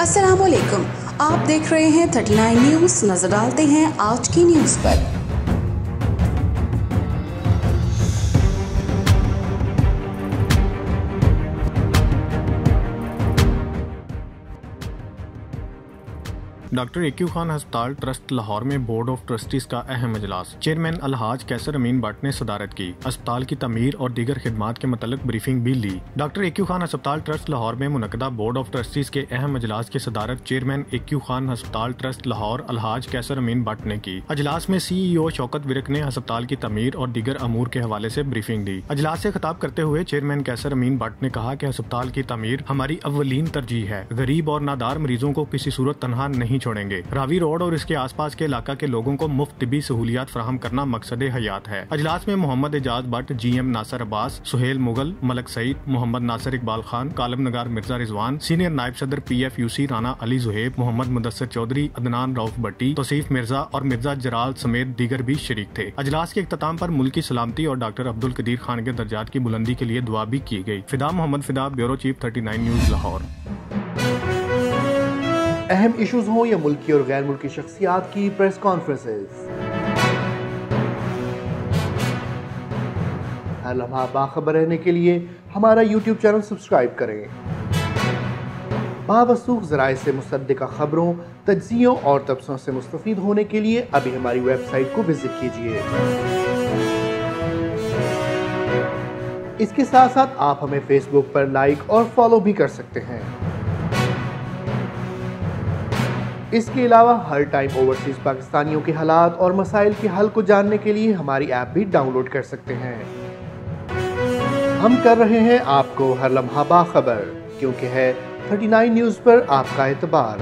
अस्सलाम वालेकुम, आप देख रहे हैं 39 न्यूज़। नजर डालते हैं आज की न्यूज़ पर। डॉक्टर एक्यू खान हस्पताल ट्रस्ट लाहौर में बोर्ड ऑफ ट्रस्टीज का अहम इजलास। चेयरमैन अलहाज क़ैसर अमीन भट्ट ने सदारत की। अस्पताल की तमीर और दीगर खिदमात के मतलब ब्रीफिंग भी ली। डॉक्टर एक्यू खान हस्पताल ट्रस्ट लाहौर में मुनक़दा बोर्ड ऑफ ट्रस्टीज के अहम इजलास की सदारत चेयरमैन एक्यू खान हस्पताल ट्रस्ट लाहौर अलहाज क़ैसर अमीन भट्ट ने की। अजलास में CEO शौकत विरक ने अस्पताल की तमीर और दीगर अमूर के हवाले से ब्रीफिंग दी। अजलास से खिताब करते हुए चेयरमैन क़ैसर अमीन भट्ट ने कहा कि अस्पताल की तमीर हमारी अव्वलीन तरजीह है। गरीब और नादार मरीजों को किसी सूरत तनहा नहीं छोड़ेंगे। रावी रोड और इसके आसपास के इलाका के लोगों को मुफ्त तिब्बी सहूलियात फराहम करना मकसद हयात है। अजलास में मोहम्मद एजाज बट, GM नासर अब्बास, सुहेल मुगल, मलक सईद, मोहम्मद नासर, इकबाल खान, कालम नगार मिर्जा रिजवान, सीनियर नायब सदर PFUC राना अली जुहेब, मोहम्मद मुदस्सर चौधरी, अदनान राउफ भट्टी, तौसीफ मिर्जा और मिर्जा जराल समेत दीगर भी शरीक थे। अजलास के इख्तिताम पर मुल्क की सलामती और डॉक्टर अब्दुल कदीर खान के दर्जात की बुलंदी के लिए दुआ भी की गयी। Fida Mohammad, bureau chief, 39 news Lahore. अहम इश्यूज हों या मुल्की और गैर मुल्की शख्सियात की प्रेस कॉन्फ्रेंसेस, हर लम्हा बाखबर रहने के लिए हमारा यूट्यूब चैनल सब्सक्राइब करें। बावसूख ज़राए से मुसद्दिक़ा खबरों, तज्ज़ियों और तबसरों से मुस्तफ़ीद होने के लिए अभी हमारी वेबसाइट को विजिट कीजिए। इसके साथ साथ आप हमें फेसबुक पर लाइक और फॉलो भी कर सकते हैं। इसके अलावा हर टाइम ओवरसीज़ पाकिस्तानियों के हालात और मसाइल के हल को जानने के लिए हमारी ऐप भी डाउनलोड कर सकते हैं। हम कर रहे हैं आपको हर लम्हा बाखबर, क्योंकि है 39 न्यूज़ पर आपका एतबार।